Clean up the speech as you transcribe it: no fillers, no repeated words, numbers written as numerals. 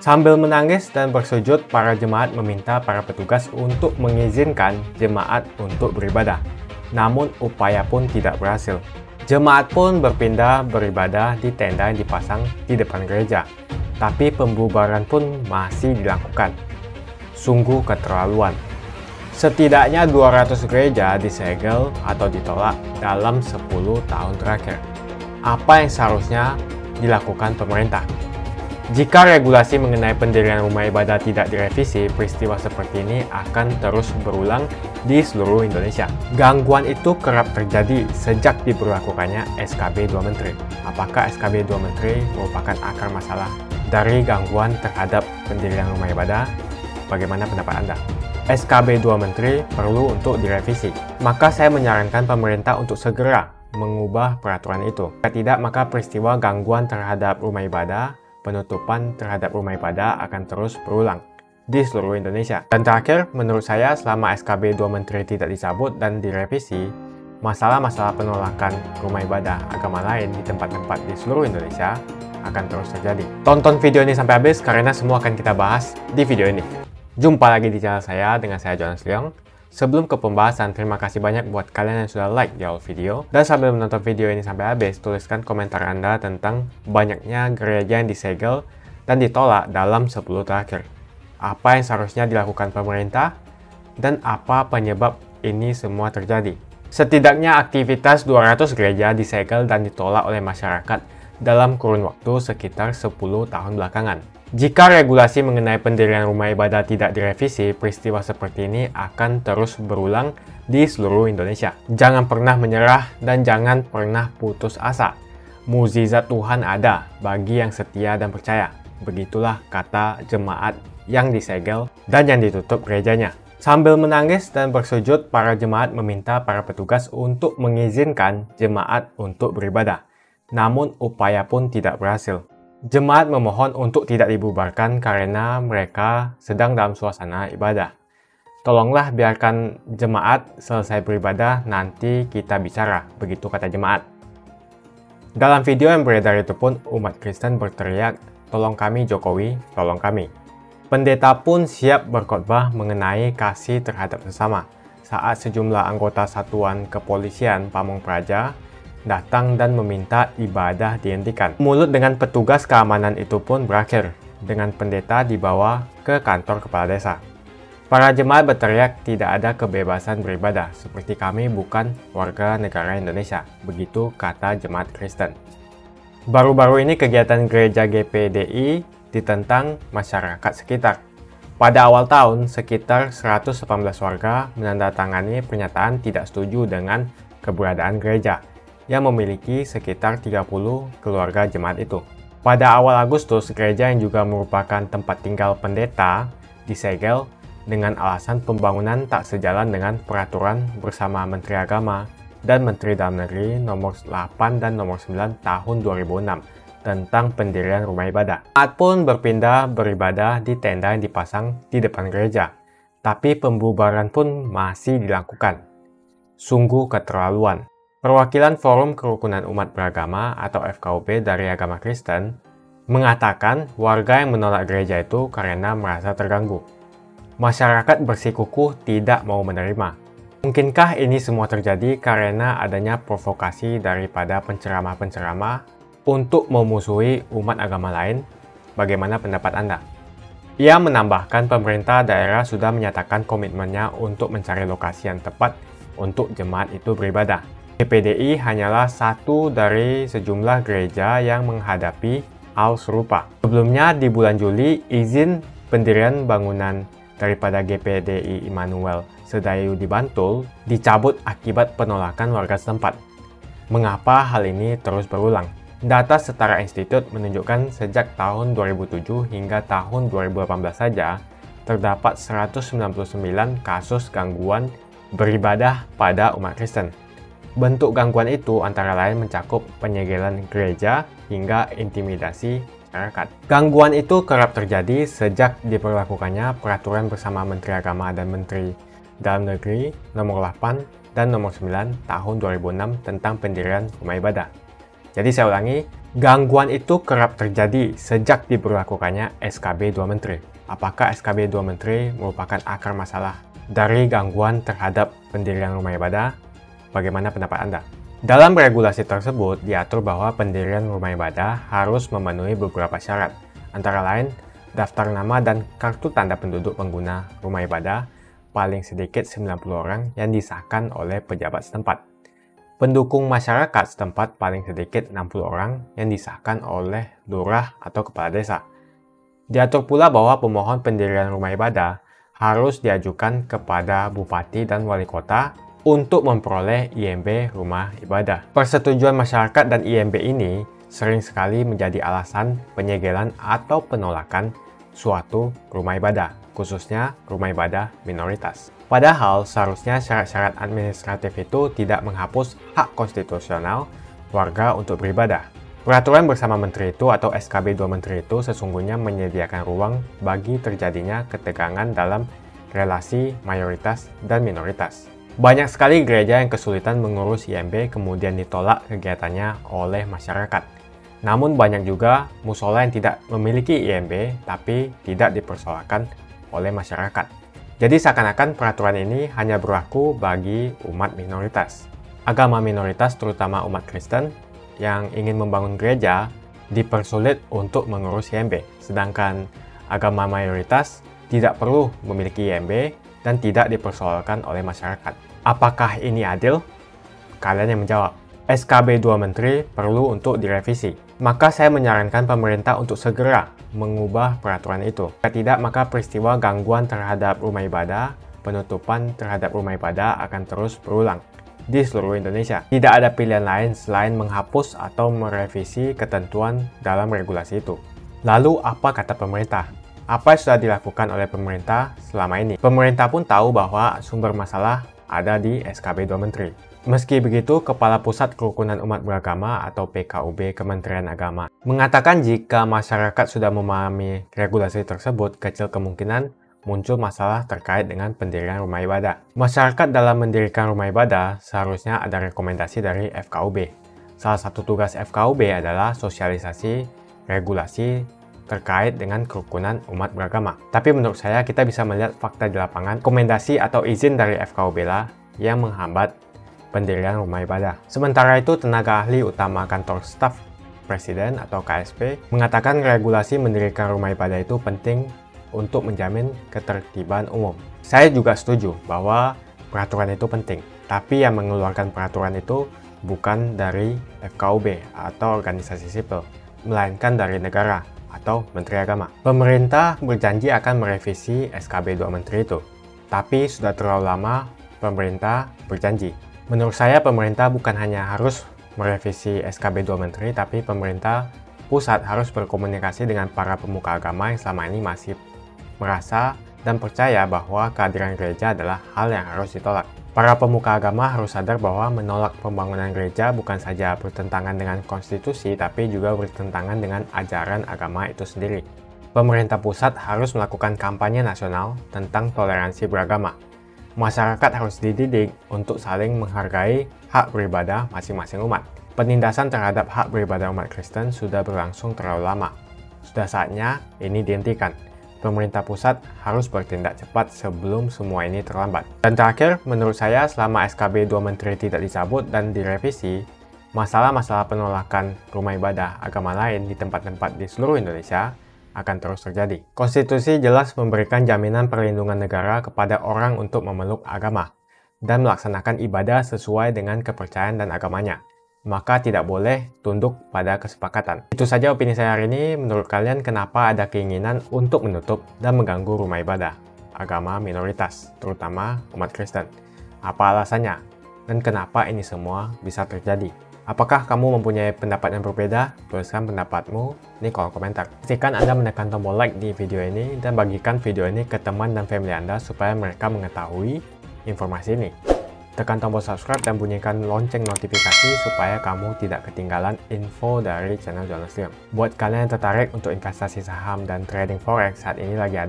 Sambil menangis dan bersujud, para jemaat meminta para petugas untuk mengizinkan jemaat untuk beribadah. Namun upaya pun tidak berhasil. Jemaat pun berpindah beribadah di tenda yang dipasang di depan gereja. Tapi pembubaran pun masih dilakukan. Sungguh keterlaluan. Setidaknya 200 gereja disegel atau ditolak dalam 10 tahun terakhir. Apa yang seharusnya dilakukan pemerintah? Jika regulasi mengenai pendirian rumah ibadah tidak direvisi, peristiwa seperti ini akan terus berulang di seluruh Indonesia. Gangguan itu kerap terjadi sejak diberlakukannya SKB 2 Menteri. Apakah SKB 2 Menteri merupakan akar masalah dari gangguan terhadap pendirian rumah ibadah? Bagaimana pendapat Anda? SKB 2 Menteri perlu untuk direvisi. Maka saya menyarankan pemerintah untuk segera mengubah peraturan itu. Jika tidak, maka peristiwa gangguan terhadap rumah ibadah, penutupan terhadap rumah ibadah akan terus berulang di seluruh Indonesia. Dan terakhir, menurut saya selama SKB 2 Menteri tidak dicabut dan direvisi, masalah-masalah penolakan rumah ibadah agama lain di tempat-tempat di seluruh Indonesia akan terus terjadi. Tonton video ini sampai habis karena semua akan kita bahas di video ini. Jumpa lagi di channel saya dengan saya Johannes Liong. Sebelum ke pembahasan, terima kasih banyak buat kalian yang sudah like di awal video. Dan sambil menonton video ini sampai habis, tuliskan komentar Anda tentang banyaknya gereja yang disegel dan ditolak dalam 10 terakhir. Apa yang seharusnya dilakukan pemerintah? Dan apa penyebab ini semua terjadi? Setidaknya aktivitas 200 gereja disegel dan ditolak oleh masyarakat dalam kurun waktu sekitar 10 tahun belakangan. Jika regulasi mengenai pendirian rumah ibadah tidak direvisi, peristiwa seperti ini akan terus berulang di seluruh Indonesia. Jangan pernah menyerah dan jangan pernah putus asa. Mukjizat Tuhan ada bagi yang setia dan percaya. Begitulah kata jemaat yang disegel dan yang ditutup gerejanya. Sambil menangis dan bersujud, para jemaat meminta para petugas untuk mengizinkan jemaat untuk beribadah. Namun upaya pun tidak berhasil. Jemaat memohon untuk tidak dibubarkan karena mereka sedang dalam suasana ibadah. Tolonglah biarkan jemaat selesai beribadah, nanti kita bicara, begitu kata jemaat. Dalam video yang beredar itu pun umat Kristen berteriak, tolong kami Jokowi, tolong kami. Pendeta pun siap berkhotbah mengenai kasih terhadap sesama saat sejumlah anggota satuan kepolisian Pamong Praja datang dan meminta ibadah dihentikan. Mulut dengan petugas keamanan itu pun berakhir dengan pendeta dibawa ke kantor kepala desa. Para jemaat berteriak tidak ada kebebasan beribadah, seperti kami bukan warga negara Indonesia, begitu kata jemaat Kristen. Baru-baru ini kegiatan gereja GPDI ditentang masyarakat sekitar. Pada awal tahun, sekitar 118 warga menandatangani pernyataan tidak setuju dengan keberadaan gereja yang memiliki sekitar 30 keluarga jemaat itu. Pada awal Agustus, gereja yang juga merupakan tempat tinggal pendeta disegel dengan alasan pembangunan tak sejalan dengan peraturan bersama Menteri Agama dan Menteri Dalam Negeri nomor 8 dan nomor 9 tahun 2006 tentang pendirian rumah ibadah. Jemaat pun berpindah beribadah di tenda yang dipasang di depan gereja, tapi pembubaran pun masih dilakukan. Sungguh keterlaluan. Perwakilan Forum Kerukunan Umat Beragama atau FKUB dari agama Kristen mengatakan warga yang menolak gereja itu karena merasa terganggu. Masyarakat bersikukuh tidak mau menerima. Mungkinkah ini semua terjadi karena adanya provokasi daripada penceramah-penceramah untuk memusuhi umat agama lain? Bagaimana pendapat Anda? Ia menambahkan pemerintah daerah sudah menyatakan komitmennya untuk mencari lokasi yang tepat untuk jemaat itu beribadah. GPDI hanyalah satu dari sejumlah gereja yang menghadapi hal serupa. Sebelumnya di bulan Juli, izin pendirian bangunan daripada GPDI Immanuel Sedayu di Bantul dicabut akibat penolakan warga setempat. Mengapa hal ini terus berulang? Data Setara Institut menunjukkan sejak tahun 2007 hingga tahun 2018 saja terdapat 199 kasus gangguan beribadah pada umat Kristen. Bentuk gangguan itu antara lain mencakup penyegelan gereja hingga intimidasi masyarakat. Gangguan itu kerap terjadi sejak diperlakukannya peraturan bersama Menteri Agama dan Menteri Dalam Negeri nomor 8 dan nomor 9 tahun 2006 tentang pendirian rumah ibadah. Jadi saya ulangi, Gangguan itu kerap terjadi sejak diberlakukannya SKB 2 Menteri. Apakah SKB 2 Menteri merupakan akar masalah dari gangguan terhadap pendirian rumah ibadah? Bagaimana pendapat Anda? Dalam regulasi tersebut diatur bahwa pendirian rumah ibadah harus memenuhi beberapa syarat, antara lain daftar nama dan kartu tanda penduduk pengguna rumah ibadah paling sedikit 90 orang yang disahkan oleh pejabat setempat. Pendukung masyarakat setempat paling sedikit 60 orang yang disahkan oleh lurah atau kepala desa. Diatur pula bahwa pemohon pendirian rumah ibadah harus diajukan kepada bupati dan wali kota untuk memperoleh IMB rumah ibadah. Persetujuan masyarakat dan IMB ini sering sekali menjadi alasan penyegelan atau penolakan suatu rumah ibadah, khususnya rumah ibadah minoritas. Padahal seharusnya syarat-syarat administratif itu tidak menghapus hak konstitusional warga untuk beribadah. Peraturan bersama menteri itu atau SKB 2 menteri itu sesungguhnya menyediakan ruang bagi terjadinya ketegangan dalam relasi mayoritas dan minoritas. Banyak sekali gereja yang kesulitan mengurus IMB kemudian ditolak kegiatannya oleh masyarakat. Namun banyak juga musola yang tidak memiliki IMB tapi tidak dipersoalkan oleh masyarakat. Jadi seakan-akan peraturan ini hanya berlaku bagi umat minoritas. Agama minoritas terutama umat Kristen yang ingin membangun gereja dipersulit untuk mengurus IMB. Sedangkan agama mayoritas tidak perlu memiliki IMB dan tidak dipersoalkan oleh masyarakat. Apakah ini adil? Kalian yang menjawab. SKB 2 Menteri perlu untuk direvisi. Maka saya menyarankan pemerintah untuk segera mengubah peraturan itu. Jika tidak, maka peristiwa gangguan terhadap rumah ibadah, penutupan terhadap rumah ibadah akan terus berulang di seluruh Indonesia. Tidak ada pilihan lain selain menghapus atau merevisi ketentuan dalam regulasi itu. Lalu apa kata pemerintah? Apa yang sudah dilakukan oleh pemerintah selama ini? Pemerintah pun tahu bahwa sumber masalah ada di SKB 2 Menteri. Meski begitu, Kepala Pusat Kerukunan Umat Beragama atau PKUB Kementerian Agama mengatakan jika masyarakat sudah memahami regulasi tersebut, kecil kemungkinan muncul masalah terkait dengan pendirian rumah ibadah. Masyarakat dalam mendirikan rumah ibadah seharusnya ada rekomendasi dari FKUB. Salah satu tugas FKUB adalah sosialisasi regulasi terkait dengan kerukunan umat beragama. Tapi menurut saya kita bisa melihat fakta di lapangan, rekomendasi atau izin dari FKUB lah yang menghambat pendirian rumah ibadah. Sementara itu, tenaga ahli utama kantor staf presiden atau KSP mengatakan regulasi mendirikan rumah ibadah itu penting untuk menjamin ketertiban umum. Saya juga setuju bahwa peraturan itu penting, tapi yang mengeluarkan peraturan itu bukan dari FKUB atau organisasi sipil, melainkan dari negara atau Menteri Agama. Pemerintah berjanji akan merevisi SKB 2 Menteri itu, tapi sudah terlalu lama pemerintah berjanji. Menurut saya, pemerintah bukan hanya harus merevisi SKB 2 Menteri, tapi pemerintah pusat harus berkomunikasi dengan para pemuka agama yang selama ini masih merasa dan percaya bahwa kehadiran gereja adalah hal yang harus ditolak. Para pemuka agama harus sadar bahwa menolak pembangunan gereja bukan saja bertentangan dengan konstitusi, tapi juga bertentangan dengan ajaran agama itu sendiri. Pemerintah pusat harus melakukan kampanye nasional tentang toleransi beragama. Masyarakat harus dididik untuk saling menghargai hak beribadah masing-masing umat. Penindasan terhadap hak beribadah umat Kristen sudah berlangsung terlalu lama. Sudah saatnya ini dihentikan. Pemerintah pusat harus bertindak cepat sebelum semua ini terlambat. Dan terakhir, menurut saya selama SKB 2 Menteri tidak dicabut dan direvisi, masalah-masalah penolakan rumah ibadah agama lain di tempat-tempat di seluruh Indonesia akan terus terjadi. Konstitusi jelas memberikan jaminan perlindungan negara kepada orang untuk memeluk agama dan melaksanakan ibadah sesuai dengan kepercayaan dan agamanya. Maka tidak boleh tunduk pada kesepakatan. Itu saja opini saya hari ini. Menurut kalian kenapa ada keinginan untuk menutup dan mengganggu rumah ibadah agama minoritas, terutama umat Kristen? Apa alasannya? Dan kenapa ini semua bisa terjadi? Apakah kamu mempunyai pendapat yang berbeda? Tuliskan pendapatmu di kolom komentar. Pastikan Anda menekan tombol like di video ini dan bagikan video ini ke teman dan family Anda supaya mereka mengetahui informasi ini. Tekan tombol subscribe dan bunyikan lonceng notifikasi supaya kamu tidak ketinggalan info dari channel Johannes Liong. Buat kalian yang tertarik untuk investasi saham dan trading forex, saat ini lagi ada